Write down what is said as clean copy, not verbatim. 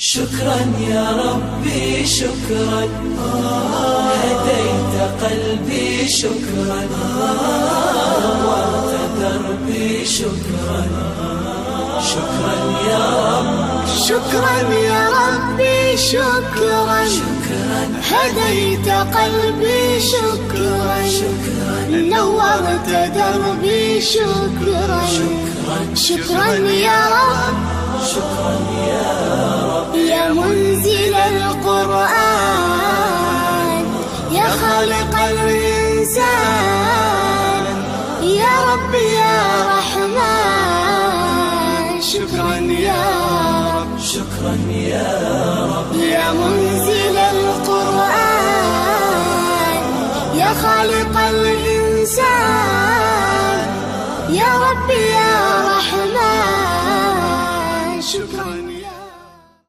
شكرا يا ربي شكرا هديت قلبي شكرا نورت دربي شكرا شكرا يا رب شكرا يا ربي شكرا هديت قلبي شكرا نورت دربي شكرا شكرا يا رب شكرا يا رب يا منزل القرآن يا خالق الإنسان يا رب يا رحمن شكرا يا رب شكرا يا رب يا منزل القرآن يا خالق الإنسان يا رب